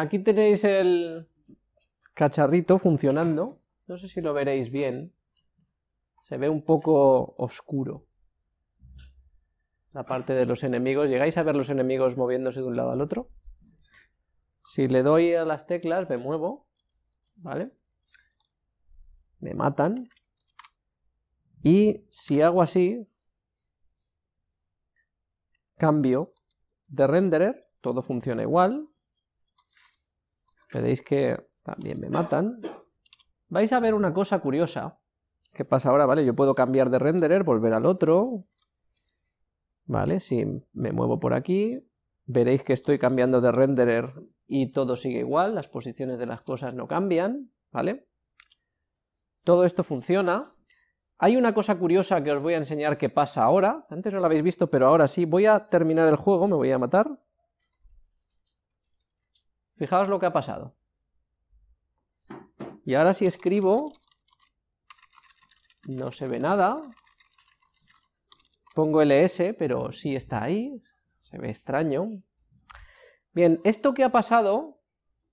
Aquí tenéis el cacharrito funcionando. No sé si lo veréis bien. Se ve un poco oscuro. La parte de los enemigos. ¿Llegáis a ver los enemigos moviéndose de un lado al otro? Si le doy a las teclas, me muevo. ¿Vale? Me matan. Y si hago así, cambio de renderer, todo funciona igual. Veréis que también me matan. Vais a ver una cosa curiosa. ¿Qué pasa ahora? Vale, yo puedo cambiar de renderer, volver al otro. Vale, si me muevo por aquí, veréis que estoy cambiando de renderer y todo sigue igual, las posiciones de las cosas no cambian, ¿vale? Todo esto funciona. Hay una cosa curiosa que os voy a enseñar que pasa ahora, antes no la habéis visto, pero ahora sí. Voy a terminar el juego, me voy a matar. Fijaos lo que ha pasado. Y ahora si escribo, no se ve nada. Pongo ls, pero sí está ahí, se ve extraño. Bien, esto que ha pasado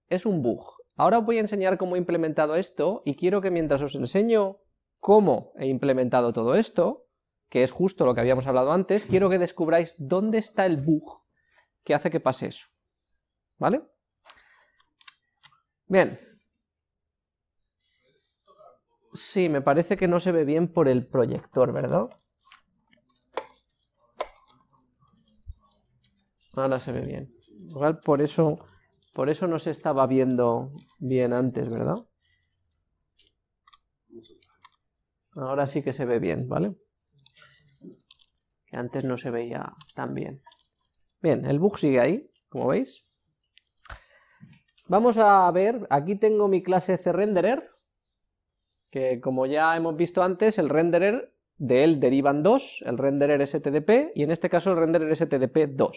es un bug. Ahora os voy a enseñar cómo he implementado esto y quiero que mientras os enseño cómo he implementado todo esto, que es justo lo que habíamos hablado antes, quiero que descubráis dónde está el bug que hace que pase eso. ¿Vale? Bien. Sí, me parece que no se ve bien por el proyector, ¿verdad? Ahora se ve bien. Por eso no se estaba viendo bien antes, ¿verdad? Ahora sí que se ve bien, ¿vale? Que antes no se veía tan bien. Bien, el bug sigue ahí, como veis. Vamos a ver, aquí tengo mi clase CRenderer, que como ya hemos visto antes, el renderer, de él derivan dos, el RendererSTDP y en este caso el RendererSTDP2.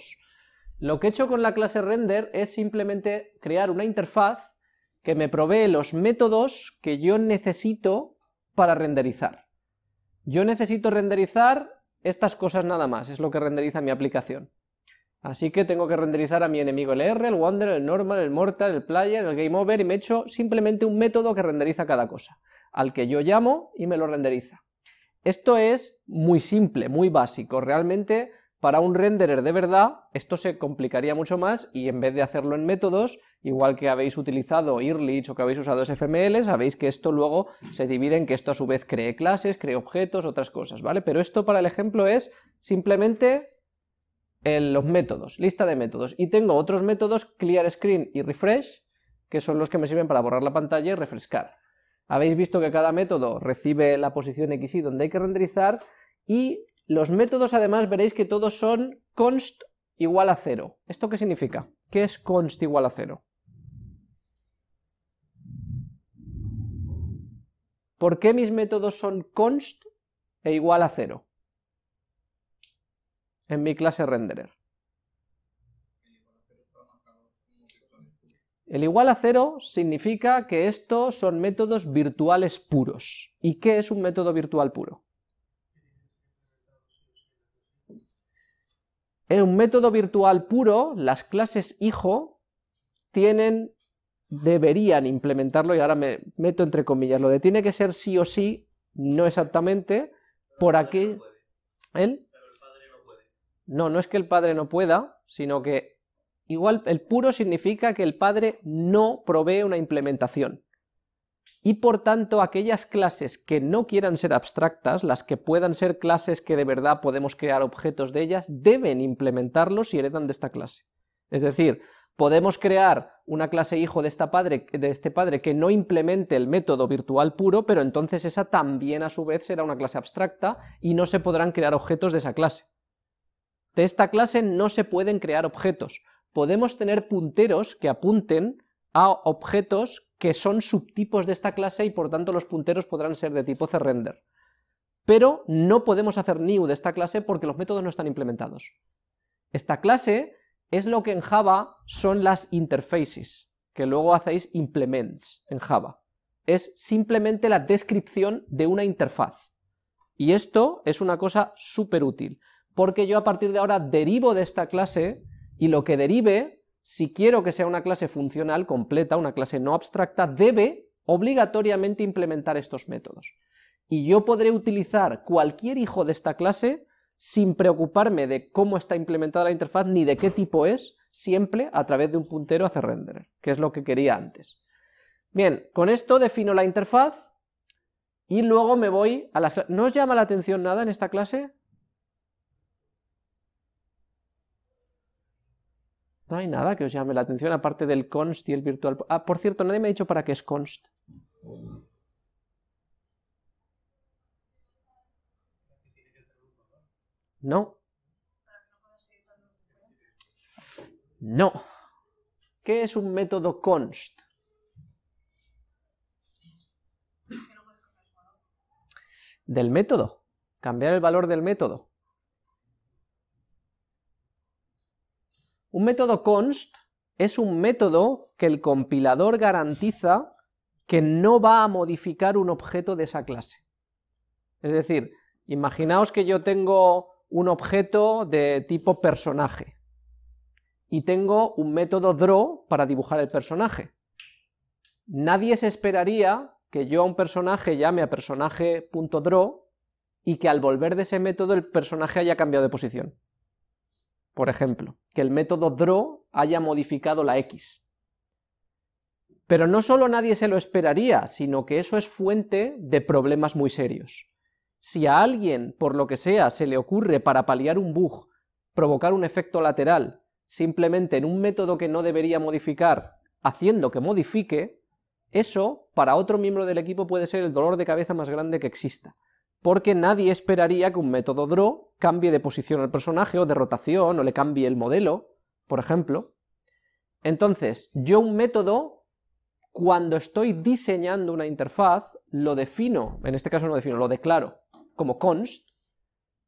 Lo que he hecho con la clase render es simplemente crear una interfaz que me provee los métodos que yo necesito para renderizar. Yo necesito renderizar estas cosas nada más, es lo que renderiza mi aplicación. Así que tengo que renderizar a mi enemigo LR, el Wander, el Normal, el Mortal, el Player, el Game Over y me he hecho simplemente un método que renderiza cada cosa, al que yo llamo y me lo renderiza. Esto es muy simple, muy básico, realmente. Para un renderer de verdad, esto se complicaría mucho más y en vez de hacerlo en métodos, igual que habéis utilizado Irrlicht o que habéis usado SFML, sabéis que esto luego se divide en que esto a su vez cree clases, cree objetos, otras cosas, ¿vale? Pero esto para el ejemplo es simplemente los métodos, lista de métodos. Y tengo otros métodos, clear screen y refresh, que son los que me sirven para borrar la pantalla y refrescar. Habéis visto que cada método recibe la posición XY donde hay que renderizar y... los métodos además veréis que todos son const igual a 0. ¿Esto qué significa? ¿Qué es const igual a 0? ¿Por qué mis métodos son const e igual a 0? En mi clase renderer. El igual a 0 significa que estos son métodos virtuales puros. ¿Y qué es un método virtual puro? En un método virtual puro, las clases hijo deberían implementarlo, y ahora me meto entre comillas, lo de tiene que ser sí o sí, no exactamente, por aquí... ¿El? Pero el padre no puede. No, no es que el padre no pueda, sino que igual el puro significa que el padre no provee una implementación. Y por tanto, aquellas clases que no quieran ser abstractas, las que puedan ser clases que de verdad podemos crear objetos de ellas, deben implementarlos si heredan de esta clase. Es decir, podemos crear una clase hijo de este padre que no implemente el método virtual puro, pero entonces esa también a su vez será una clase abstracta y no se podrán crear objetos de esa clase. De esta clase no se pueden crear objetos. Podemos tener punteros que apunten a objetos que son subtipos de esta clase y por tanto los punteros podrán ser de tipo CRender. Pero no podemos hacer new de esta clase porque los métodos no están implementados. Esta clase es lo que en Java son las interfaces, que luego hacéis implements en Java. Es simplemente la descripción de una interfaz. Y esto es una cosa súper útil, porque yo a partir de ahora derivo de esta clase y lo que derive si quiero que sea una clase funcional completa, una clase no abstracta, debe obligatoriamente implementar estos métodos. Y yo podré utilizar cualquier hijo de esta clase sin preocuparme de cómo está implementada la interfaz ni de qué tipo es, siempre a través de un puntero hacia renderer, que es lo que quería antes. Bien, con esto defino la interfaz y luego me voy a las... ¿No os llama la atención nada en esta clase? No hay nada que os llame la atención, aparte del const y el virtual... Ah, por cierto, nadie me ha dicho para qué es const. No. No. ¿Qué es un método const? Del método. Cambiar el valor del método. Un método const es un método que el compilador garantiza que no va a modificar un objeto de esa clase. Es decir, imaginaos que yo tengo un objeto de tipo personaje y tengo un método draw para dibujar el personaje. Nadie se esperaría que yo a un personaje llame a personaje.draw y que al volver de ese método el personaje haya cambiado de posición. Por ejemplo, que el método draw haya modificado la X. Pero no solo nadie se lo esperaría, sino que eso es fuente de problemas muy serios. Si a alguien, por lo que sea, se le ocurre para paliar un bug, provocar un efecto lateral, simplemente en un método que no debería modificar, haciendo que modifique, eso, para otro miembro del equipo puede ser el dolor de cabeza más grande que exista. Porque nadie esperaría que un método draw cambie de posición al personaje, o de rotación, o le cambie el modelo, por ejemplo. Entonces, yo un método, cuando estoy diseñando una interfaz, lo defino, en este caso no lo defino, lo declaro como const,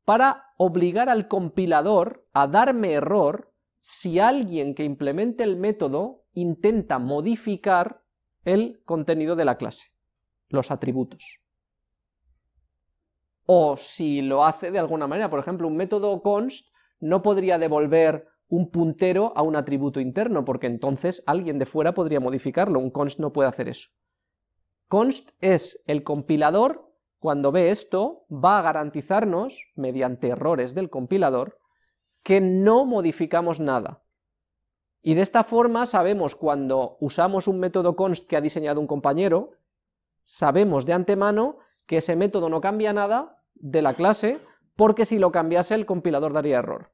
para obligar al compilador a darme error si alguien que implemente el método intenta modificar el contenido de la clase, los atributos. O si lo hace de alguna manera, por ejemplo, un método const no podría devolver un puntero a un atributo interno, porque entonces alguien de fuera podría modificarlo, un const no puede hacer eso. Const es el compilador, cuando ve esto, va a garantizarnos, mediante errores del compilador, que no modificamos nada. Y de esta forma sabemos cuando usamos un método const que ha diseñado un compañero, sabemos de antemano que ese método no cambia nada de la clase, porque si lo cambiase el compilador daría error.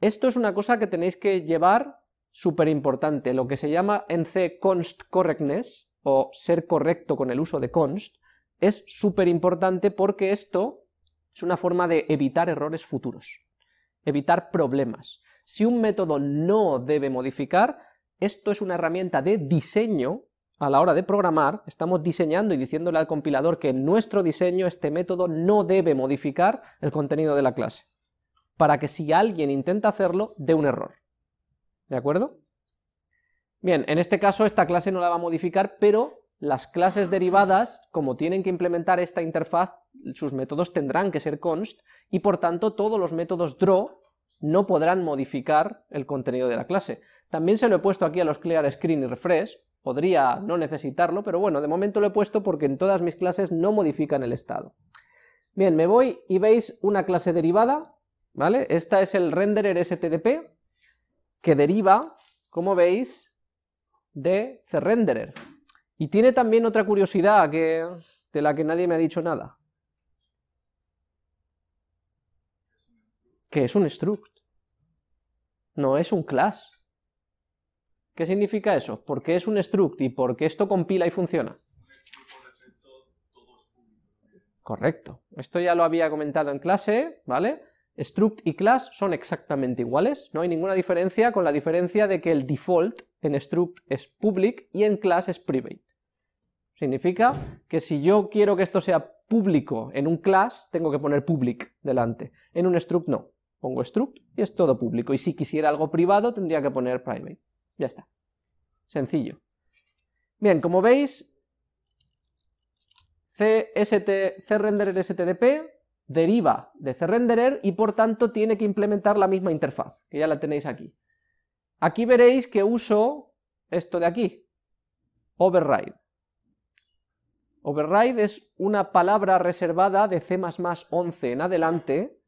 Esto es una cosa que tenéis que llevar súper importante, lo que se llama en C const correctness, o ser correcto con el uso de const, es súper importante porque esto es una forma de evitar errores futuros, evitar problemas. Si un método no debe modificar, esto es una herramienta de diseño. A la hora de programar, estamos diseñando y diciéndole al compilador que en nuestro diseño este método no debe modificar el contenido de la clase, para que si alguien intenta hacerlo, dé un error. ¿De acuerdo? Bien, en este caso esta clase no la va a modificar, pero las clases derivadas, como tienen que implementar esta interfaz, sus métodos tendrán que ser const, y por tanto todos los métodos draw no podrán modificar el contenido de la clase. También se lo he puesto aquí a los clear screen y refresh. Podría no necesitarlo, pero bueno, de momento lo he puesto porque en todas mis clases no modifican el estado. Bien, me voy y veis una clase derivada, ¿vale? Esta es el CRendererSTDP, que deriva, como veis, de CRenderer. Y tiene también otra curiosidad de la que nadie me ha dicho nada. Que es un struct. No es un class. ¿Qué significa eso? ¿Por qué es un struct y por qué esto compila y funciona? Correcto. Esto ya lo había comentado en clase, ¿vale? Struct y class son exactamente iguales, no hay ninguna diferencia, con la diferencia de que el default en struct es public y en class es private. Significa que si yo quiero que esto sea público en un class, tengo que poner public delante. En un struct no. Pongo struct y es todo público. Y si quisiera algo privado, tendría que poner private. Ya está. Sencillo. Bien, como veis, CRendererSTDP deriva de CRenderer y por tanto tiene que implementar la misma interfaz, que ya la tenéis aquí. Aquí veréis que uso esto de aquí, override. Override es una palabra reservada de C++ 11 en adelante,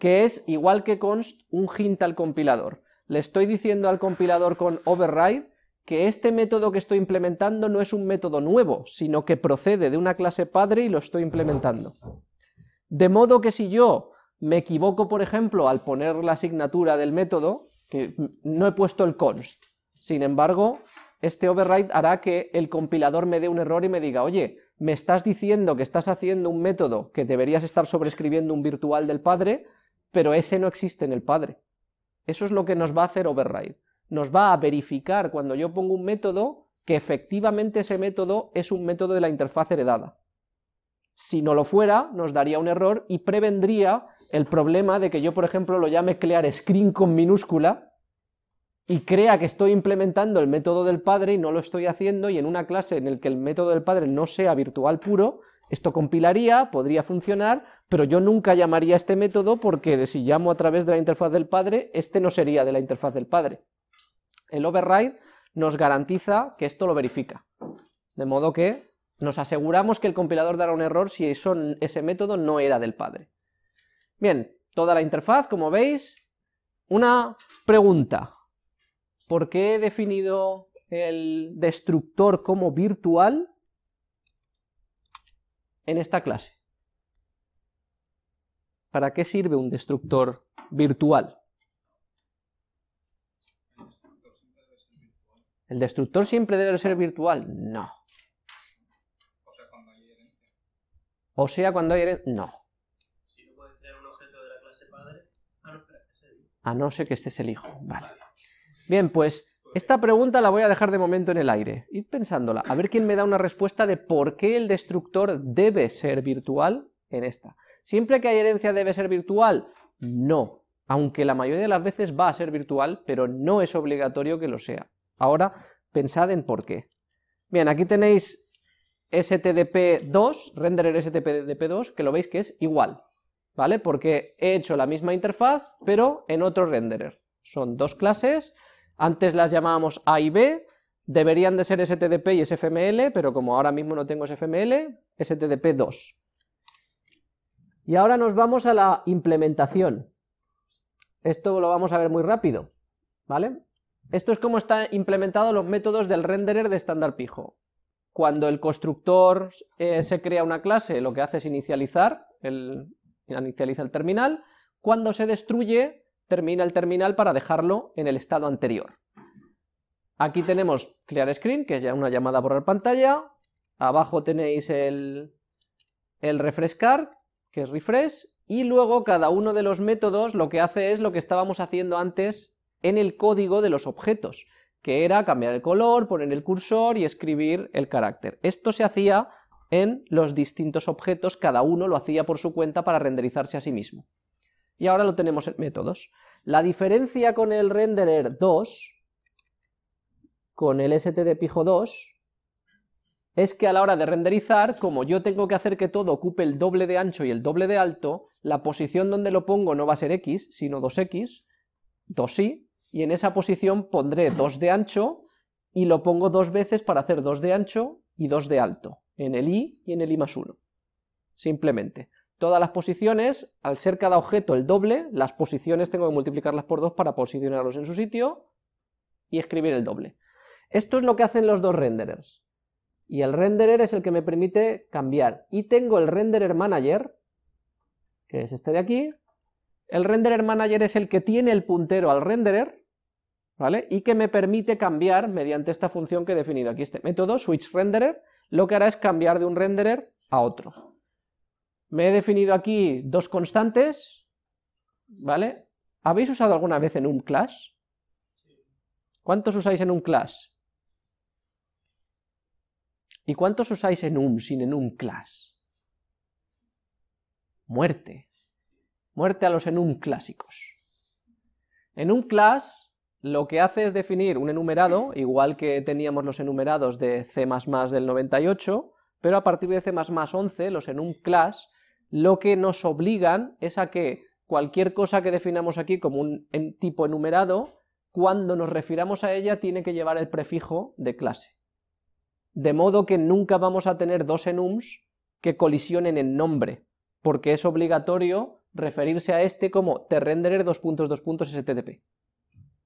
que es igual que const un hint al compilador. Le estoy diciendo al compilador con override que este método que estoy implementando no es un método nuevo, sino que procede de una clase padre y lo estoy implementando. De modo que si yo me equivoco, por ejemplo, al poner la asignatura del método, que no he puesto el const, sin embargo, este override hará que el compilador me dé un error y me diga, oye, me estás diciendo que estás haciendo un método que deberías estar sobrescribiendo un virtual del padre, pero ese no existe en el padre. Eso es lo que nos va a hacer override. Nos va a verificar cuando yo pongo un método que efectivamente ese método es un método de la interfaz heredada. Si no lo fuera, nos daría un error y prevendría el problema de que yo, por ejemplo, lo llame crear screen con minúscula y crea que estoy implementando el método del padre y no lo estoy haciendo, y en una clase en la que el método del padre no sea virtual puro, esto compilaría, podría funcionar, pero yo nunca llamaría a este método porque si llamo a través de la interfaz del padre, este no sería de la interfaz del padre. El override nos garantiza que esto lo verifica, de modo que nos aseguramos que el compilador dará un error si ese método no era del padre. Bien, toda la interfaz, como veis. Una pregunta: ¿por qué he definido el destructor como virtual en esta clase? ¿Para qué sirve un destructor virtual? ¿El destructor siempre debe ser virtual? No. O sea, cuando hay herencia. No. A no ser que este es el hijo. Vale. Bien, pues esta pregunta la voy a dejar de momento en el aire. Ir pensándola. A ver quién me da una respuesta de por qué el destructor debe ser virtual en esta. ¿Siempre que hay herencia debe ser virtual? No. Aunque la mayoría de las veces va a ser virtual, pero no es obligatorio que lo sea. Ahora, pensad en por qué. Bien, aquí tenéis STDP2, renderer STDP2, que lo veis que es igual. ¿Vale? Porque he hecho la misma interfaz, pero en otro renderer. Son dos clases, antes las llamábamos A y B, deberían de ser STDP y SFML, pero como ahora mismo no tengo SFML, STDP2. Y ahora nos vamos a la implementación. Esto lo vamos a ver muy rápido, ¿vale? Esto es como están implementados los métodos del renderer de estándar pijo. Cuando el constructor se crea una clase, lo que hace es inicializa el terminal. Cuando se destruye, termina el terminal para dejarlo en el estado anterior. Aquí tenemos clear screen, que es ya una llamada a borrar pantalla. Abajo tenéis el refrescar, que es refresh, y luego cada uno de los métodos lo que hace es lo que estábamos haciendo antes en el código de los objetos, que era cambiar el color, poner el cursor y escribir el carácter. Esto se hacía en los distintos objetos, cada uno lo hacía por su cuenta para renderizarse a sí mismo. Y ahora lo tenemos en métodos. La diferencia con el renderer 2, con el STDPijo2, es que a la hora de renderizar, como yo tengo que hacer que todo ocupe el doble de ancho y el doble de alto, la posición donde lo pongo no va a ser X, sino 2X, 2Y, y en esa posición pondré 2 de ancho, y lo pongo dos veces para hacer 2 de ancho y 2 de alto. En el i y en el i+1. Simplemente. Todas las posiciones, al ser cada objeto el doble, las posiciones tengo que multiplicarlas por 2 para posicionarlos en su sitio y escribir el doble. Esto es lo que hacen los dos renderers. Y el renderer es el que me permite cambiar. Y tengo el renderer manager, que es este de aquí. El renderer manager es el que tiene el puntero al renderer, ¿vale? Y que me permite cambiar mediante esta función que he definido aquí, este método, switch renderer. Lo que hará es cambiar de un renderer a otro. Me he definido aquí dos constantes, ¿vale? ¿Habéis usado alguna vez en un class? ¿Cuántos usáis en un class? ¿Y cuántos usáis en sin en un class? Muerte. Muerte a los enum clásicos. En un class lo que hace es definir un enumerado, igual que teníamos los enumerados de C++ del 98, pero a partir de C++ 11, los enum class, lo que nos obligan es a que cualquier cosa que definamos aquí como un tipo enumerado, cuando nos refiramos a ella tiene que llevar el prefijo de clase. De modo que nunca vamos a tener dos enums que colisionen en nombre, porque es obligatorio referirse a este como CRenderer::STDP.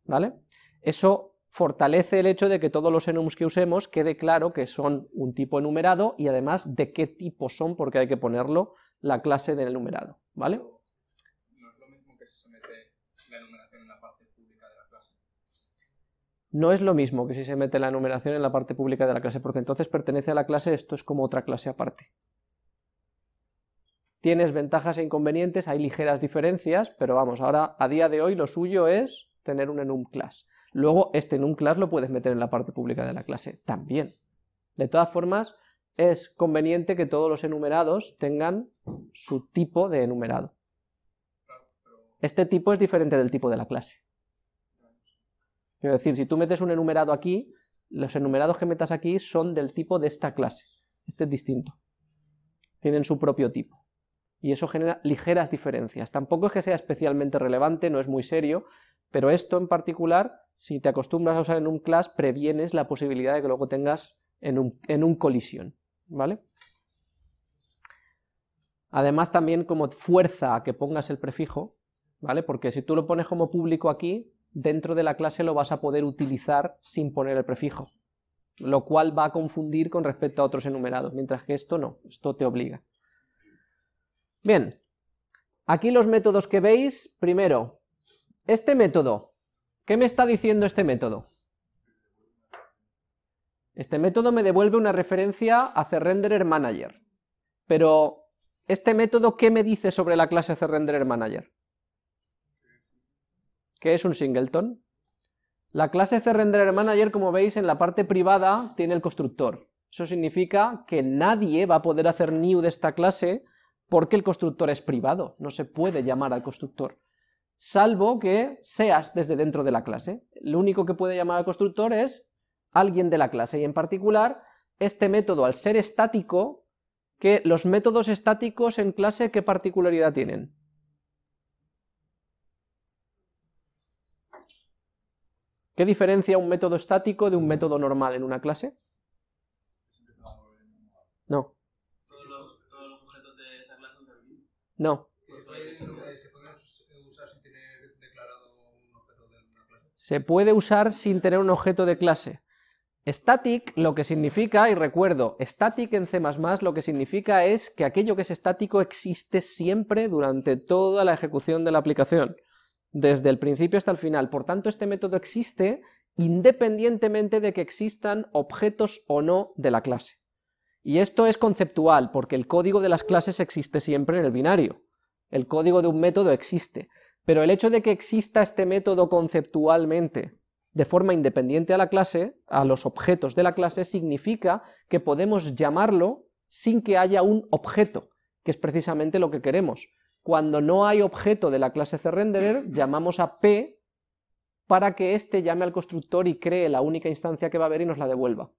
¿Vale? Eso fortalece el hecho de que todos los enums que usemos quede claro que son un tipo enumerado y además de qué tipo son, porque hay que ponerlo la clase del enumerado. ¿Vale? ¿No es lo mismo que se somete la enumeración en la parte pública de la clase? No es lo mismo que si se mete la enumeración en la parte pública de la clase, porque entonces pertenece a la clase, esto es como otra clase aparte. Tienes ventajas e inconvenientes, hay ligeras diferencias, pero vamos, ahora a día de hoy lo suyo es tener un enum class. Luego este enum class lo puedes meter en la parte pública de la clase también. De todas formas, es conveniente que todos los enumerados tengan su tipo de enumerado. Este tipo es diferente del tipo de la clase. Es decir, si tú metes un enumerado aquí, los enumerados que metas aquí son del tipo de esta clase. Este es distinto. Tienen su propio tipo. Y eso genera ligeras diferencias. Tampoco es que sea especialmente relevante, no es muy serio, pero esto en particular, si te acostumbras a usar en un class, previenes la posibilidad de que luego tengas en un colisión, ¿vale? Además también como fuerza a que pongas el prefijo, ¿vale? Porque si tú lo pones como público aquí, dentro de la clase lo vas a poder utilizar sin poner el prefijo, lo cual va a confundir con respecto a otros enumerados, mientras que esto no, esto te obliga. Bien, aquí los métodos que veis, primero, este método, ¿qué me está diciendo este método? Este método me devuelve una referencia a CRendererManager, pero este método, ¿qué me dice sobre la clase CRendererManager? Que es un singleton. La clase CRendererManager, como veis, en la parte privada tiene el constructor. Eso significa que nadie va a poder hacer new de esta clase, porque el constructor es privado, no se puede llamar al constructor, salvo que seas desde dentro de la clase. Lo único que puede llamar al constructor es alguien de la clase, y en particular, este método, al ser estático, que los métodos estáticos en clase, ¿qué particularidad tienen? ¿Qué diferencia un método estático de un método normal en una clase? No. No. ¿Se puede usar sin tener declarado un objeto de una clase? Se puede usar sin tener un objeto de clase. Static lo que significa, y recuerdo, static en C++ lo que significa es que aquello que es estático existe siempre durante toda la ejecución de la aplicación, desde el principio hasta el final. Por tanto, este método existe independientemente de que existan objetos o no de la clase. Y esto es conceptual, porque el código de las clases existe siempre en el binario. El código de un método existe. Pero el hecho de que exista este método conceptualmente, de forma independiente a la clase, a los objetos de la clase, significa que podemos llamarlo sin que haya un objeto, que es precisamente lo que queremos. Cuando no hay objeto de la clase CRenderer, llamamos a P para que éste llame al constructor y cree la única instancia que va a haber y nos la devuelva.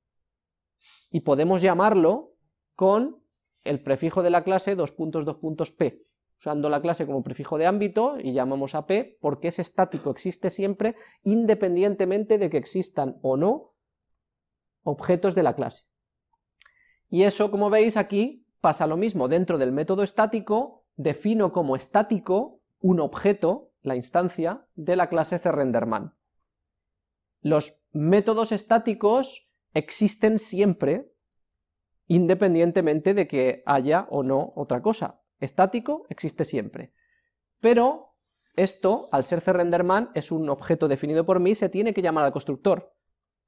Y podemos llamarlo con el prefijo de la clase ::p, usando la clase como prefijo de ámbito, y llamamos a p porque es estático, existe siempre independientemente de que existan o no objetos de la clase. Y eso, como veis aquí, pasa lo mismo. Dentro del método estático defino como estático un objeto, la instancia, de la clase CRenderMan. Los métodos estáticos existen siempre, independientemente de que haya o no otra cosa. Estático existe siempre. Pero esto, al ser CRenderMan, es un objeto definido por mí, se tiene que llamar al constructor.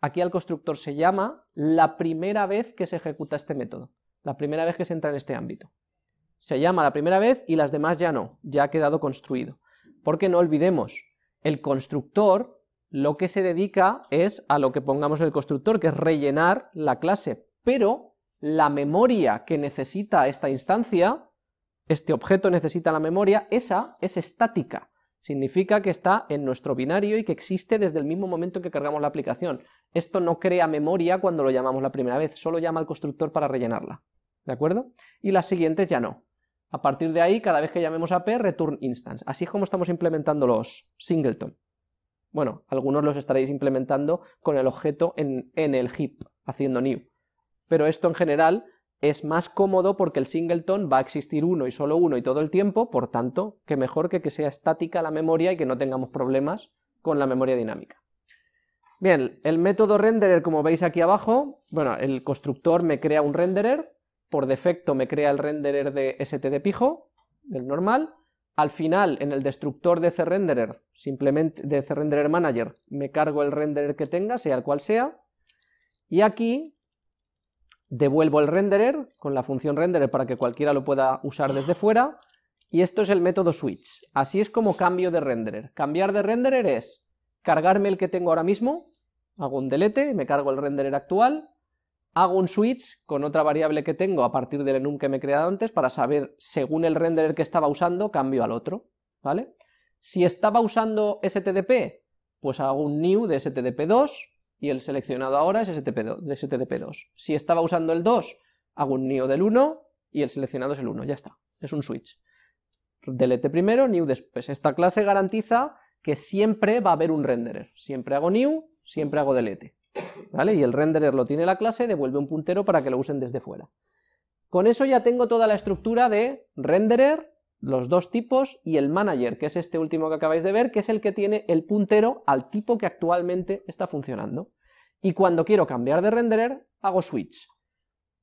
Aquí al constructor se llama la primera vez que se ejecuta este método, la primera vez que se entra en este ámbito. Se llama la primera vez y las demás ya no, ya ha quedado construido. Porque no olvidemos, el constructor lo que se dedica es a lo que pongamos en el constructor, que es rellenar la clase, pero la memoria que necesita esta instancia, este objeto necesita la memoria, esa es estática, significa que está en nuestro binario y que existe desde el mismo momento que cargamos la aplicación. Esto no crea memoria cuando lo llamamos la primera vez, solo llama al constructor para rellenarla, ¿de acuerdo? Y las siguientes ya no. A partir de ahí, cada vez que llamemos a p, return instance. Así es como estamos implementando los singleton. Bueno, algunos los estaréis implementando con el objeto en el heap, haciendo new. Pero esto en general es más cómodo porque el singleton va a existir uno y solo uno y todo el tiempo, por tanto, que mejor que sea estática la memoria y que no tengamos problemas con la memoria dinámica. Bien, el método renderer, como veis aquí abajo, bueno, el constructor me crea un renderer, por defecto me crea el renderer de stdpijo, del normal. Al final, en el destructor de CRenderer, simplemente de CRendererManager, me cargo el renderer que tenga, sea el cual sea, y aquí devuelvo el renderer con la función renderer para que cualquiera lo pueda usar desde fuera, y esto es el método switch. Así es como cambio de renderer. Cambiar de renderer es cargarme el que tengo ahora mismo, hago un delete, me cargo el renderer actual, hago un switch con otra variable que tengo a partir del enum que me he creado antes para saber, según el renderer que estaba usando, cambio al otro, ¿vale? Si estaba usando STDP, pues hago un new de STDP2 y el seleccionado ahora es STDP2. Si estaba usando el 2, hago un new del 1 y el seleccionado es el 1, ya está, es un switch. Delete primero, new después. Esta clase garantiza que siempre va a haber un renderer. Siempre hago new, siempre hago delete. ¿Vale? Y el renderer lo tiene la clase, devuelve un puntero para que lo usen desde fuera. Con eso ya tengo toda la estructura de renderer, los dos tipos y el manager, que es este último que acabáis de ver, que es el que tiene el puntero al tipo que actualmente está funcionando. Y cuando quiero cambiar de renderer, hago switch.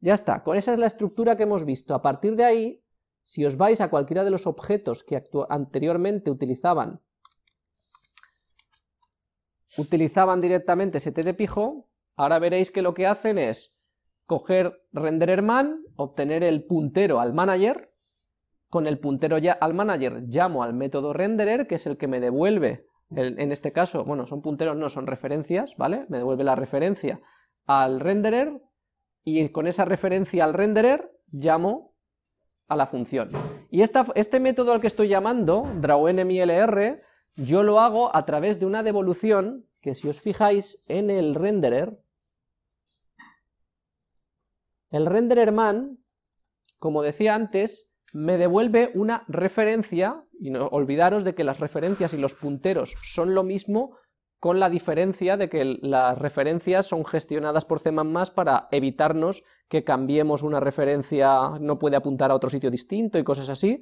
Ya está, con esa es la estructura que hemos visto. A partir de ahí, si os vais a cualquiera de los objetos que anteriormente utilizaban directamente stdpijo, ahora veréis que lo que hacen es coger rendererMan, obtener el puntero al manager, con el puntero ya al manager llamo al método renderer, que es el que me devuelve, en este caso, bueno, son punteros, no, son referencias, ¿vale? Me devuelve la referencia al renderer, y con esa referencia al renderer llamo a la función. Y este método al que estoy llamando, drawNMLR, yo lo hago a través de una devolución que, si os fijáis en el rendererMan, como decía antes, me devuelve una referencia, y no olvidaros de que las referencias y los punteros son lo mismo, con la diferencia de que las referencias son gestionadas por C++ para evitarnos que cambiemos una referencia, no puede apuntar a otro sitio distinto y cosas así.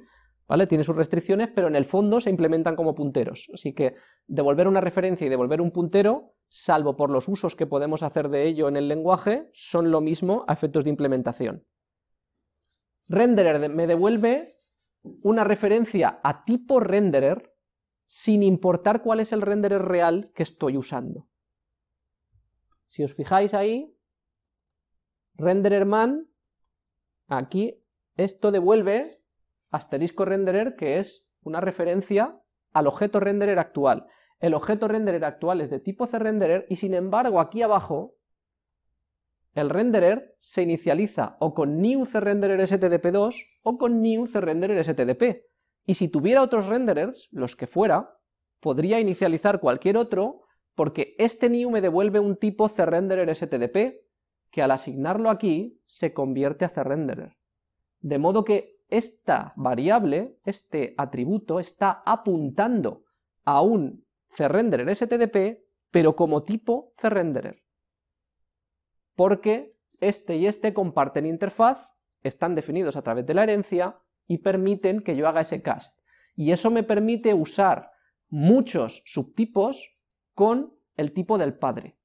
¿Vale? Tiene sus restricciones, pero en el fondo se implementan como punteros, así que devolver una referencia y devolver un puntero, salvo por los usos que podemos hacer de ello en el lenguaje, son lo mismo a efectos de implementación. Renderer me devuelve una referencia a tipo renderer, sin importar cuál es el renderer real que estoy usando. Si os fijáis ahí, rendererMan, aquí, esto devuelve asterisco renderer, que es una referencia al objeto renderer actual. El objeto renderer actual es de tipo CRenderer y, sin embargo, aquí abajo el renderer se inicializa o con new CRendererSTDP2 o con new CRendererSTDP. Y si tuviera otros renderers, los que fuera, podría inicializar cualquier otro, porque este new me devuelve un tipo CRendererSTDP que, al asignarlo aquí, se convierte a CRenderer. De modo que esta variable, este atributo, está apuntando a un CRendererSTDP, pero como tipo CRenderer, porque este y este comparten interfaz, están definidos a través de la herencia y permiten que yo haga ese cast. Y eso me permite usar muchos subtipos con el tipo del padre.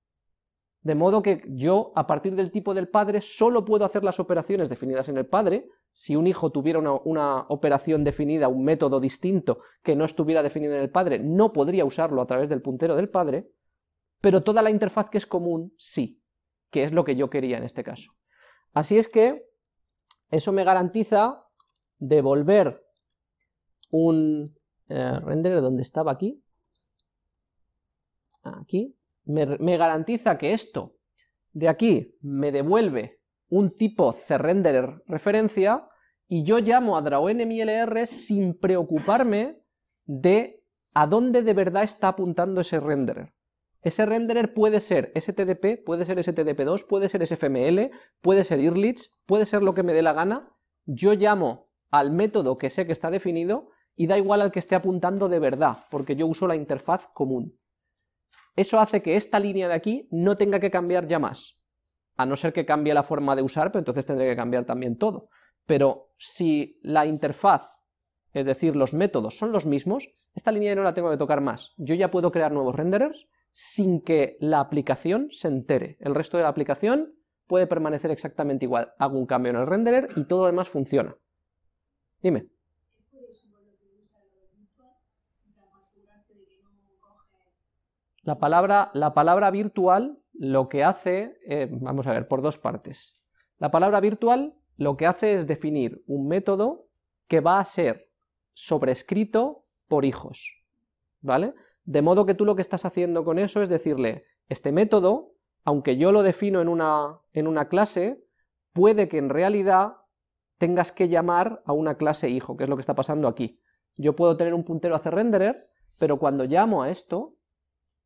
De modo que yo, a partir del tipo del padre, solo puedo hacer las operaciones definidas en el padre. Si un hijo tuviera una operación definida, un método distinto que no estuviera definido en el padre, no podría usarlo a través del puntero del padre, pero toda la interfaz que es común, sí, que es lo que yo quería en este caso. Así es que eso me garantiza devolver un renderer, ¿dónde estaba aquí? Aquí. Me garantiza que esto de aquí me devuelve un tipo CRenderer referencia y yo llamo a drawNMLR sin preocuparme de a dónde de verdad está apuntando ese renderer. Ese renderer puede ser STDP, puede ser STDP2, puede ser SFML, puede ser Irrlicht, puede ser lo que me dé la gana. Yo llamo al método que sé que está definido y da igual al que esté apuntando de verdad, porque yo uso la interfaz común. eso hace que esta línea de aquí no tenga que cambiar ya más, a no ser que cambie la forma de usar, pero entonces tendré que cambiar también todo. Pero si la interfaz, es decir, los métodos son los mismos, esta línea no la tengo que tocar más. Yo ya puedo crear nuevos renderers sin que la aplicación se entere. El resto de la aplicación puede permanecer exactamente igual. Hago un cambio en el renderer y todo lo demás funciona. Dime. La palabra virtual lo que hace, vamos a ver, por dos partes. La palabra virtual lo que hace es definir un método que va a ser sobrescrito por hijos, ¿vale? De modo que tú lo que estás haciendo con eso es decirle, este método, aunque yo lo defino en una clase, puede que en realidad tengas que llamar a una clase hijo, que es lo que está pasando aquí. Yo puedo tener un puntero hacia renderer, pero cuando llamo a esto,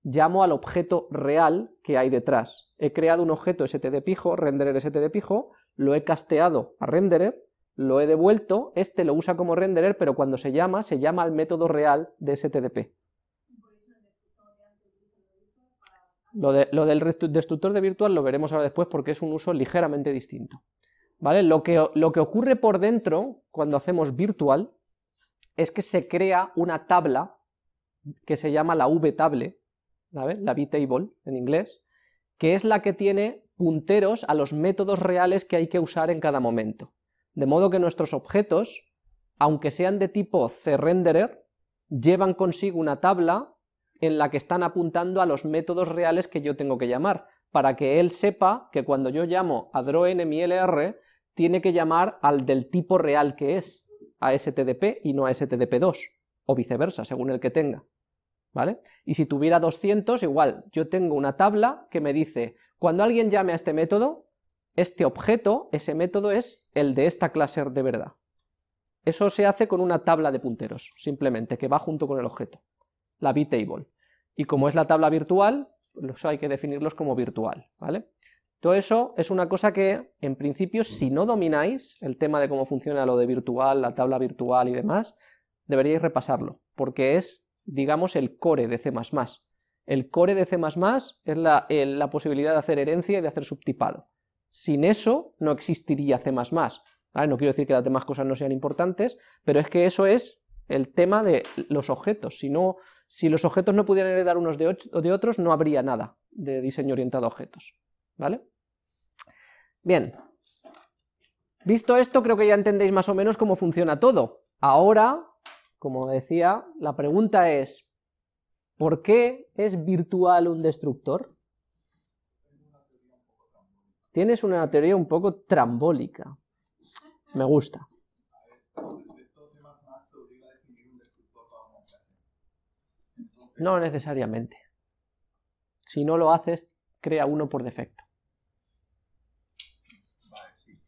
llamo al objeto real que hay detrás. He creado un objeto stdpijo, renderer stdpijo, lo he casteado a renderer, lo he devuelto, este lo usa como renderer, pero cuando se llama al método real de stdp. Lo del destructor de virtual lo veremos ahora después porque es un uso ligeramente distinto, ¿vale? Lo que ocurre por dentro cuando hacemos virtual es que se crea una tabla que se llama la VTable, ¿sabes? La VTable en inglés, que es la que tiene punteros a los métodos reales que hay que usar en cada momento. De modo que nuestros objetos, aunque sean de tipo CRenderer, llevan consigo una tabla en la que están apuntando a los métodos reales que yo tengo que llamar, para que él sepa que cuando yo llamo a drawNMLR tiene que llamar al del tipo real que es, a STDP y no a STDP2, o viceversa, según el que tenga, ¿vale? Y si tuviera 200, igual, yo tengo una tabla que me dice, cuando alguien llame a este método, este objeto, ese método es el de esta clase de verdad. Eso se hace con una tabla de punteros, simplemente, que va junto con el objeto, la VTable. Y como es la tabla virtual, pues hay que definirlos como virtual, ¿vale? Todo eso es una cosa que, en principio, si no domináis el tema de cómo funciona lo de virtual, la tabla virtual y demás, deberíais repasarlo, porque es, digamos, el core de C++. El core de C++ es la posibilidad de hacer herencia y de hacer subtipado. Sin eso no existiría C++. ¿Vale? No quiero decir que las demás cosas no sean importantes, pero es que eso es el tema de los objetos. Si los objetos no pudieran heredar unos de otros, no habría nada de diseño orientado a objetos, ¿vale? Bien. Visto esto, creo que ya entendéis más o menos cómo funciona todo. Ahora, como decía, la pregunta es, ¿por qué es virtual un destructor? Tienes una teoría un poco trambólica. Me gusta. No necesariamente. Si no lo haces, crea uno por defecto. Vale, sí.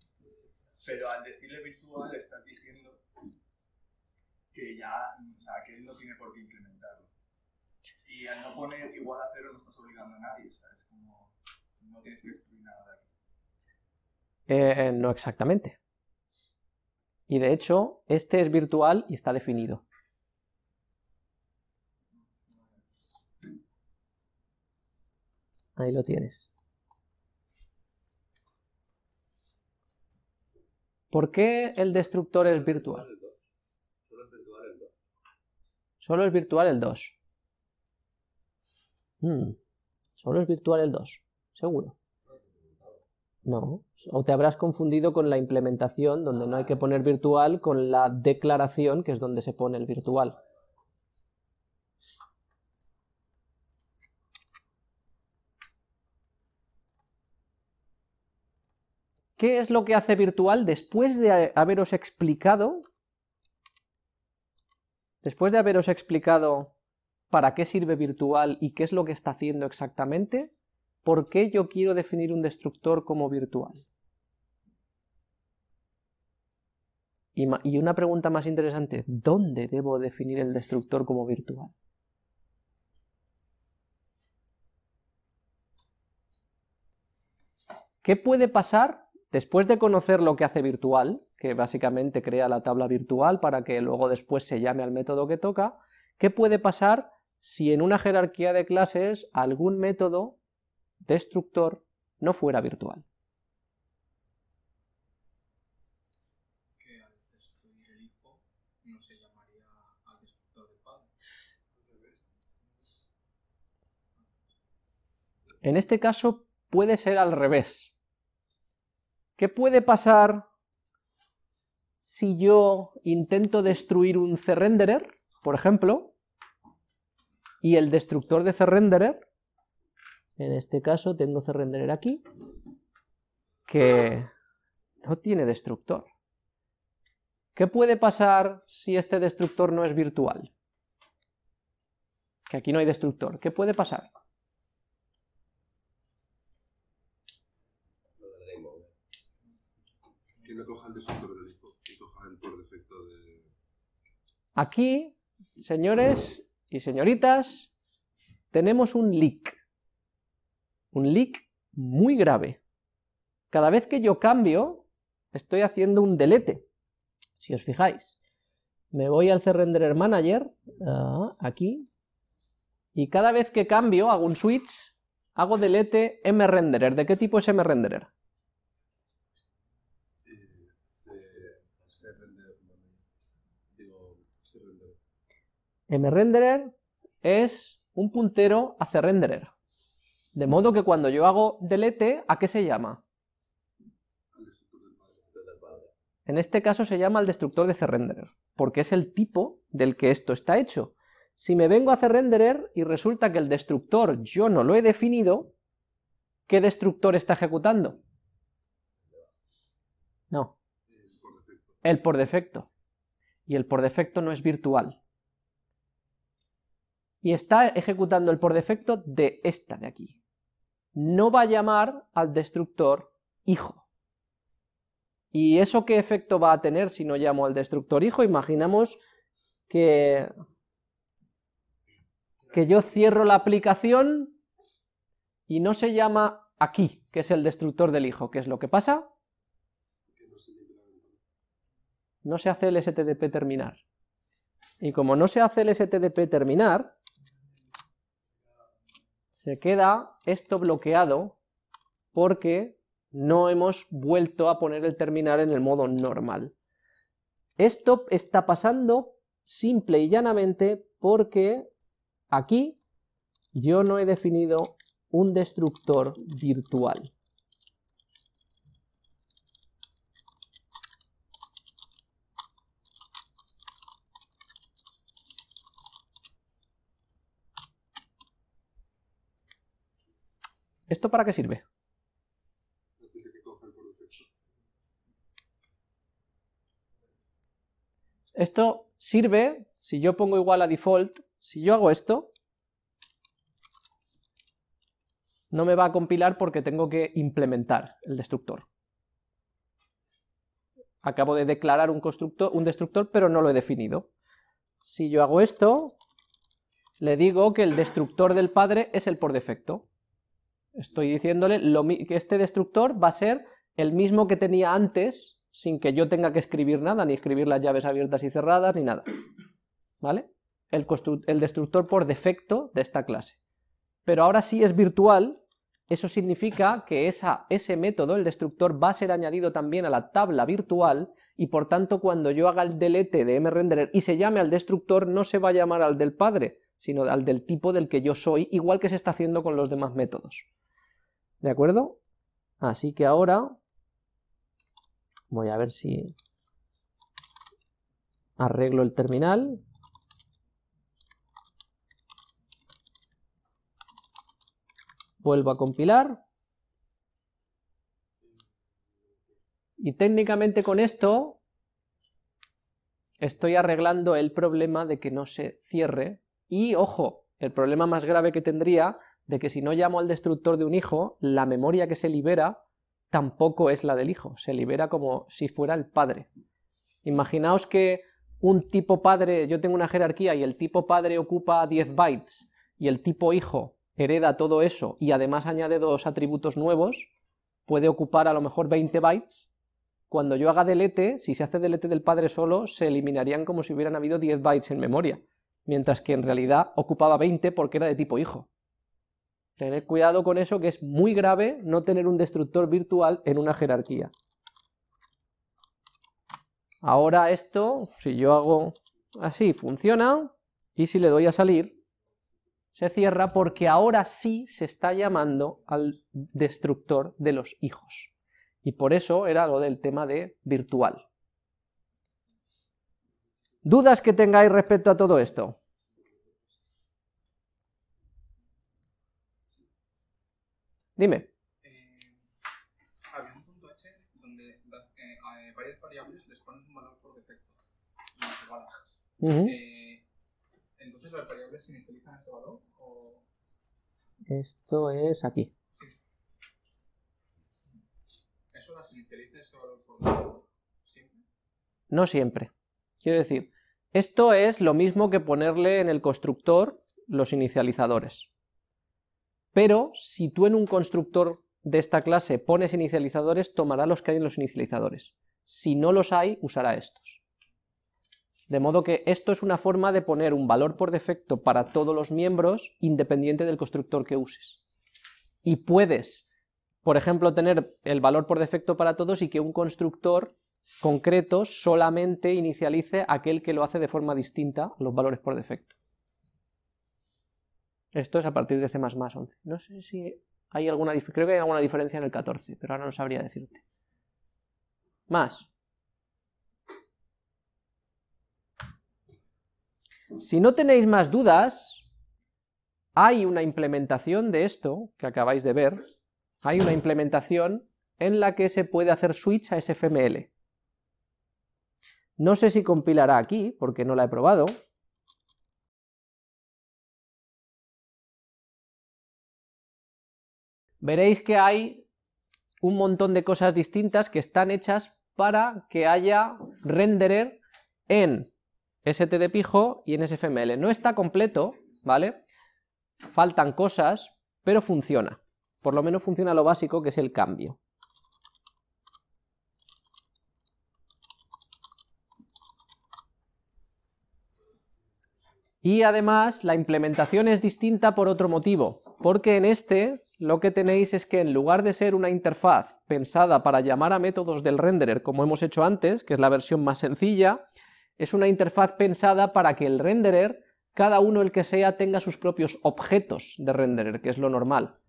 Pero al decirle virtual estás diciendo que ya, o sea, que él no tiene por qué implementarlo. Y al no poner igual a cero no estás obligando a nadie, o sea, es como no tienes que destruir nada de aquí. No exactamente. Y de hecho, este es virtual y está definido. Ahí lo tienes. ¿Por qué el destructor es virtual? Solo es virtual el 2. Solo es virtual el 2, seguro. No, o te habrás confundido con la implementación, donde no hay que poner virtual, con la declaración, que es donde se pone el virtual. ¿Qué es lo que hace virtual después de haberos explicado? Después de haberos explicado para qué sirve virtual y qué es lo que está haciendo exactamente, ¿por qué yo quiero definir un destructor como virtual? Y una pregunta más interesante, ¿dónde debo definir el destructor como virtual? ¿Qué puede pasar? Después de conocer lo que hace virtual, que básicamente crea la tabla virtual para que luego después se llame al método que toca, ¿qué puede pasar si en una jerarquía de clases algún método destructor no fuera virtual. Que al destruir el hijo no se llamaría al destructor del padre. En este caso puede ser al revés. ¿Qué puede pasar si yo intento destruir un CRenderer, por ejemplo, y el destructor de CRenderer, en este caso tengo CRenderer aquí, que no tiene destructor? ¿Qué puede pasar si este destructor no es virtual? Que aquí no hay destructor. ¿Qué puede pasar? Que no coja el destructor del disco, que coja el por defecto de... Aquí, señores y señoritas, tenemos un leak. Un leak muy grave. Cada vez que yo cambio, estoy haciendo un delete. Si os fijáis, me voy al CRendererManager, aquí, y cada vez que cambio, hago un switch, hago delete mRenderer. ¿De qué tipo es mRenderer? mRenderer es un puntero a CRenderer. De modo que cuando yo hago delete, ¿a qué se llama? En este caso se llama al destructor de CRenderer, porque es el tipo del que esto está hecho. Si me vengo a CRenderer y resulta que el destructor yo no lo he definido, ¿qué destructor está ejecutando? No. El por defecto. Y el por defecto no es virtual. Y está ejecutando el por defecto de esta de aquí. No va a llamar al destructor hijo. ¿Y eso qué efecto va a tener si no llamo al destructor hijo? Imaginamos que yo cierro la aplicación y no se llama aquí, que es el destructor del hijo. ¿Qué es lo que pasa? No se hace el STDP terminar. Y como no se hace el STDP terminar, se queda esto bloqueado porque no hemos vuelto a poner el terminar en el modo normal. Esto está pasando simple y llanamente porque aquí yo no he definido un destructor virtual. ¿Esto para qué sirve? Esto sirve, si yo pongo igual a default, si yo hago esto, no me va a compilar porque tengo que implementar el destructor. Acabo de declarar un destructor, pero no lo he definido. Si yo hago esto, le digo que el destructor del padre es el por defecto. Estoy diciéndole que este destructor va a ser el mismo que tenía antes, sin que yo tenga que escribir nada, ni escribir las llaves abiertas y cerradas, ni nada. ¿Vale? El destructor por defecto de esta clase. Pero ahora sí es virtual, eso significa que ese método, el destructor, va a ser añadido también a la tabla virtual, y por tanto cuando yo haga el delete de mRenderer y se llame al destructor, no se va a llamar al del padre, sino al del tipo del que yo soy, igual que se está haciendo con los demás métodos. ¿De acuerdo? Así que ahora voy a ver si arreglo el terminal. Vuelvo a compilar. Y técnicamente con esto estoy arreglando el problema de que no se cierre. Y ojo, el problema más grave que tendría de que si no llamo al destructor de un hijo, la memoria que se libera tampoco es la del hijo, se libera como si fuera el padre. Imaginaos que un tipo padre, yo tengo una jerarquía y el tipo padre ocupa 10 bytes y el tipo hijo hereda todo eso y además añade dos atributos nuevos, puede ocupar a lo mejor 20 bytes. Cuando yo haga delete, si se hace delete del padre solo, se eliminarían como si hubieran habido 10 bytes en memoria. mientras que en realidad ocupaba 20 porque era de tipo hijo. Tened cuidado con eso, que es muy grave no tener un destructor virtual en una jerarquía. Ahora esto, si yo hago así, funciona, y si le doy a salir, se cierra porque ahora sí se está llamando al destructor de los hijos. Y por eso era lo del tema de virtual. ¿Dudas que tengáis respecto a todo esto? Dime. Había un punto H donde varias variables les ponen un valor por defecto. Entonces, ¿las variables inicializan ese valor? O... Esto es aquí. Sí. ¿Eso las inicializa ese valor por defecto siempre? No siempre. Quiero decir, esto es lo mismo que ponerle en el constructor los inicializadores. Pero si tú en un constructor de esta clase pones inicializadores, tomará los que hay en los inicializadores. Si no los hay, usará estos. De modo que esto es una forma de poner un valor por defecto para todos los miembros, independiente del constructor que uses. Y puedes, por ejemplo, tener el valor por defecto para todos y que un constructor concreto solamente inicialice aquel que lo hace de forma distinta a los valores por defecto. Esto es a partir de C++ 11. No sé si hay alguna diferencia, creo que hay alguna diferencia en el 14, pero ahora no sabría decirte. Más. Si no tenéis más dudas, hay una implementación de esto que acabáis de ver, hay una implementación en la que se puede hacer switch a SFML. No sé si compilará aquí, porque no la he probado. Veréis que hay un montón de cosas distintas que están hechas para que haya renderer en STDPijo y en SFML. No está completo, ¿vale? Faltan cosas, pero funciona. Por lo menos funciona lo básico, que es el cambio. Y además la implementación es distinta por otro motivo, porque en este lo que tenéis es que en lugar de ser una interfaz pensada para llamar a métodos del renderer como hemos hecho antes, que es la versión más sencilla, es una interfaz pensada para que el renderer, cada uno el que sea, tenga sus propios objetos de renderer, que es lo normal.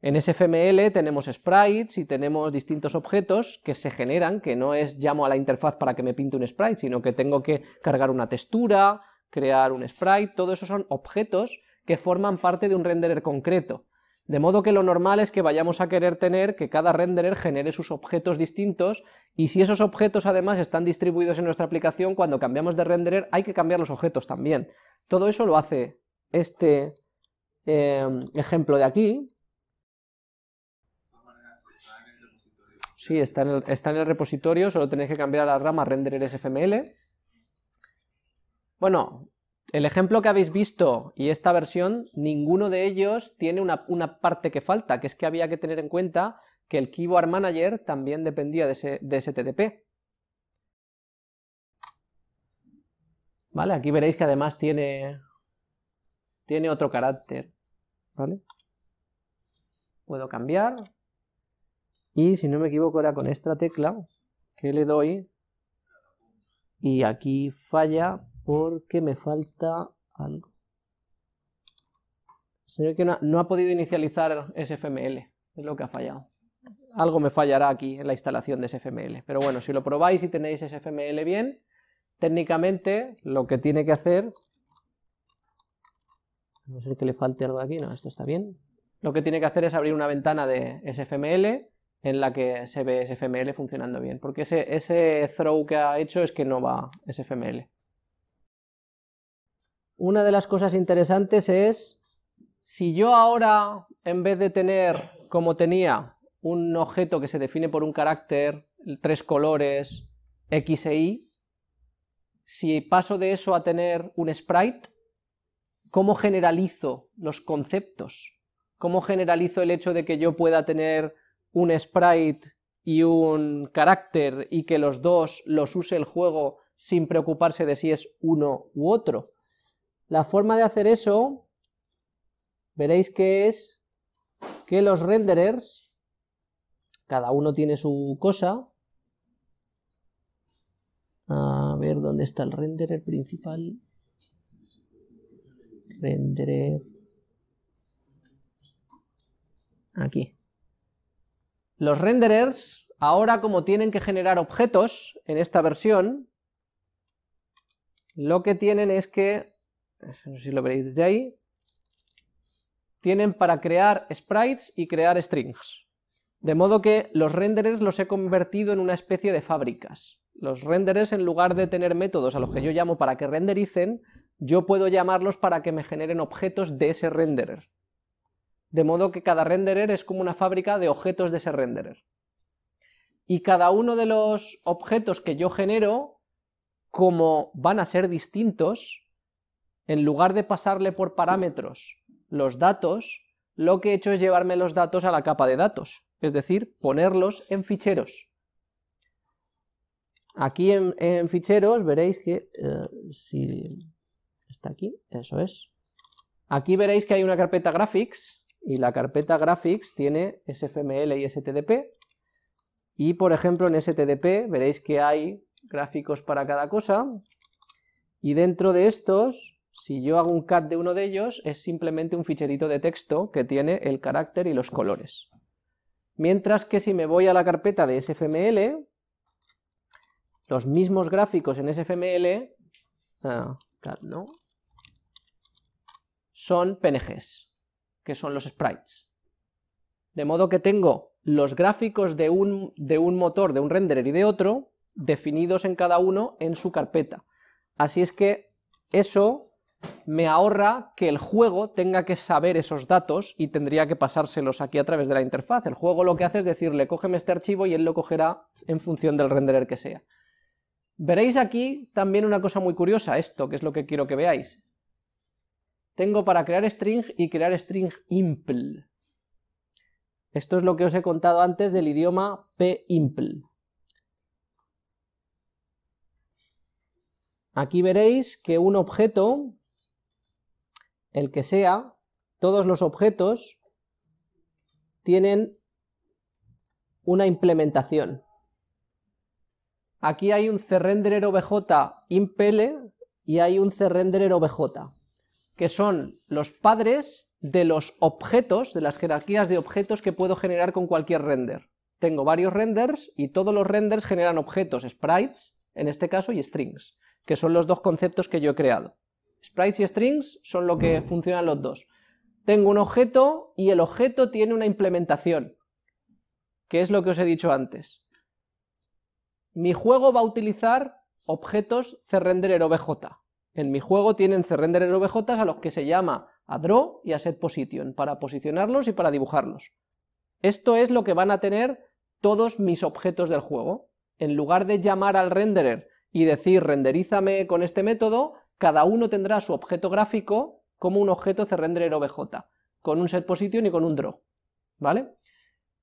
En SFML tenemos sprites y tenemos distintos objetos que se generan, que no es llamo a la interfaz para que me pinte un sprite, sino que tengo que cargar una textura, crear un sprite, todo eso son objetos que forman parte de un renderer concreto. De modo que lo normal es que vayamos a querer tener que cada renderer genere sus objetos distintos, y si esos objetos además están distribuidos en nuestra aplicación, cuando cambiamos de renderer hay que cambiar los objetos también. Todo eso lo hace este ejemplo de aquí. Sí, está en el repositorio, solo tenéis que cambiar a la rama renderer SFML. Bueno, el ejemplo que habéis visto y esta versión, ninguno de ellos tiene una parte que falta, que es que había que tener en cuenta que el Keyboard Manager también dependía de STDP. Vale, aquí veréis que además tiene otro carácter. ¿Vale? Puedo cambiar. Y si no me equivoco era con esta tecla que le doy. Y aquí falla. Porque me falta algo. El señor que no ha podido inicializar SFML, es lo que ha fallado. Algo me fallará aquí en la instalación de SFML, pero bueno, si lo probáis y tenéis SFML bien, técnicamente lo que tiene que hacer, a no ser que le falte algo aquí, no, esto está bien. Lo que tiene que hacer es abrir una ventana de SFML en la que se ve SFML funcionando bien, porque ese throw que ha hecho es que no va SFML. Una de las cosas interesantes es, si yo ahora, en vez de tener, como tenía, un objeto que se define por un carácter, tres colores, X e Y, si paso de eso a tener un sprite, ¿cómo generalizo los conceptos? ¿Cómo generalizo el hecho de que yo pueda tener un sprite y un carácter y que los dos los use el juego sin preocuparse de si es uno u otro? La forma de hacer eso, veréis que es que los renderers, cada uno tiene su cosa. A ver, ¿dónde está el renderer principal? Renderer. Aquí. Los renderers, ahora como tienen que generar objetos en esta versión, lo que tienen es que, no sé si lo veréis desde ahí, tienen para crear sprites y crear strings. De modo que los renderers los he convertido en una especie de fábricas. Los renderers, en lugar de tener métodos a los que yo llamo para que rendericen, yo puedo llamarlos para que me generen objetos de ese renderer. De modo que cada renderer es como una fábrica de objetos de ese renderer. Y cada uno de los objetos que yo genero, como van a ser distintos, en lugar de pasarle por parámetros los datos, lo que he hecho es llevarme los datos a la capa de datos, es decir, ponerlos en ficheros. Aquí en ficheros veréis que, si está aquí, eso es. Aquí veréis que hay una carpeta graphics. Y la carpeta graphics tiene SFML y STDP, y por ejemplo en STDP veréis que hay gráficos para cada cosa, y dentro de estos, si yo hago un cat de uno de ellos, es simplemente un ficherito de texto que tiene el carácter y los colores. Mientras que si me voy a la carpeta de SFML, los mismos gráficos en SFML, cat no, son PNGs, que son los sprites. De modo que tengo los gráficos de un motor, de un renderer y de otro, definidos en cada uno en su carpeta. Así es que eso me ahorra que el juego tenga que saber esos datos y tendría que pasárselos aquí a través de la interfaz. El juego lo que hace es decirle, cógeme este archivo y él lo cogerá en función del renderer que sea. Veréis aquí también una cosa muy curiosa, esto, que es lo que quiero que veáis. Tengo para crear string y crear string impl. Esto es lo que os he contado antes del idioma pimpl. Aquí veréis que un objeto, el que sea, todos los objetos tienen una implementación. Aquí hay un CRendererObjImpl y hay un CRendererObj, que son los padres de los objetos, de las jerarquías de objetos que puedo generar con cualquier render. Tengo varios renders y todos los renders generan objetos, sprites, en este caso, y strings, que son los dos conceptos que yo he creado. Sprites y strings son lo que funcionan los dos. Tengo un objeto y el objeto tiene una implementación, que es lo que os he dicho antes. Mi juego va a utilizar objetos CRendererObj. En mi juego tienen CRendererObj a los que se llama a draw y a set position, para posicionarlos y para dibujarlos. Esto es lo que van a tener todos mis objetos del juego. En lugar de llamar al renderer y decir renderízame con este método, cada uno tendrá su objeto gráfico como un objeto CRendererObj, con un set position y con un draw, ¿vale?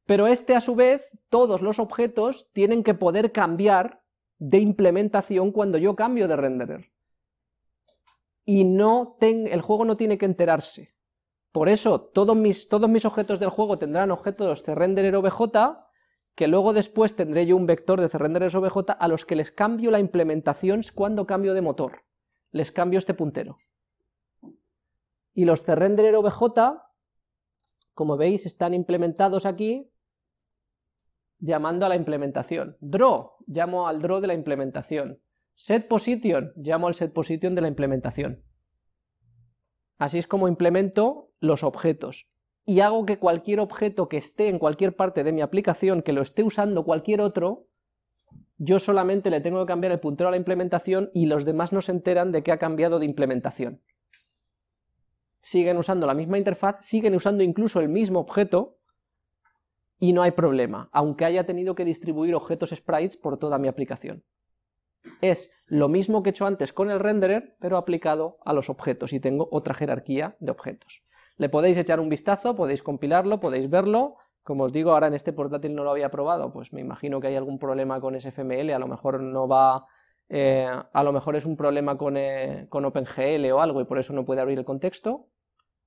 Pero este a su vez, todos los objetos tienen que poder cambiar de implementación cuando yo cambio de renderer. Y el juego no tiene que enterarse. Por eso todos mis objetos del juego tendrán objetos de CRendererObj, que luego después tendré yo un vector de CRendererObj a los que les cambio la implementación cuando cambio de motor. Les cambio este puntero. Y los CRendererObj, como veis, están implementados aquí llamando a la implementación. Draw, llamo al draw de la implementación. SetPosition, llamo al setPosition de la implementación. Así es como implemento los objetos. Y hago que cualquier objeto que esté en cualquier parte de mi aplicación, que lo esté usando cualquier otro, yo solamente le tengo que cambiar el puntero a la implementación y los demás no se enteran de que ha cambiado de implementación. Siguen usando la misma interfaz, siguen usando incluso el mismo objeto y no hay problema, aunque haya tenido que distribuir objetos sprites por toda mi aplicación. Es lo mismo que he hecho antes con el renderer, pero aplicado a los objetos, y tengo otra jerarquía de objetos. Le podéis echar un vistazo, podéis compilarlo, podéis verlo. Como os digo, ahora en este portátil no lo había probado, pues me imagino que hay algún problema con SFML, a lo mejor no va a lo mejor es un problema con OpenGL o algo y por eso no puede abrir el contexto,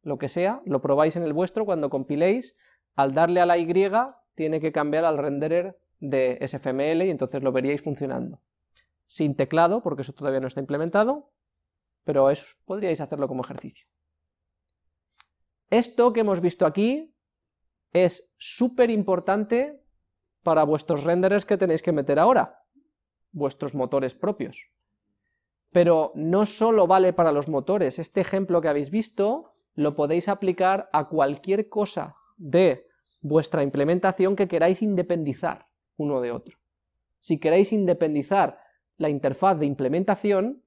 lo que sea, lo probáis en el vuestro, cuando compiléis, al darle a la Y tiene que cambiar al renderer de SFML y entonces lo veríais funcionando. Sin teclado, porque eso todavía no está implementado, pero eso podríais hacerlo como ejercicio. Esto que hemos visto aquí es súper importante para vuestros renderers que tenéis que meter ahora, vuestros motores propios. Pero no solo vale para los motores, este ejemplo que habéis visto lo podéis aplicar a cualquier cosa de vuestra implementación que queráis independizar uno de otro. Si queréis independizar la interfaz de implementación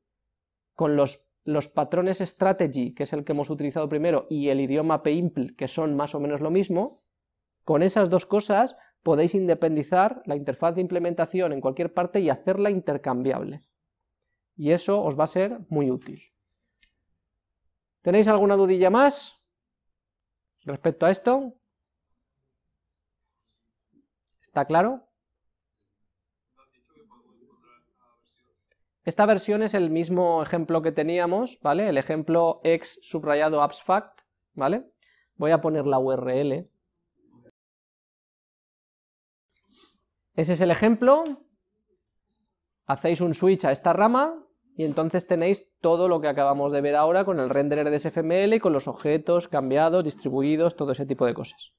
con los patrones Strategy, que es el que hemos utilizado primero, y el idioma pimpl, que son más o menos lo mismo, con esas dos cosas podéis independizar la interfaz de implementación en cualquier parte y hacerla intercambiable. Y eso os va a ser muy útil. ¿Tenéis alguna dudilla más respecto a esto? ¿Está claro? Esta versión es el mismo ejemplo que teníamos, ¿vale? El ejemplo ex subrayado abstract, ¿vale? Voy a poner la URL. Ese es el ejemplo. Hacéis un switch a esta rama y entonces tenéis todo lo que acabamos de ver ahora con el renderer de SFML y con los objetos cambiados, distribuidos, todo ese tipo de cosas.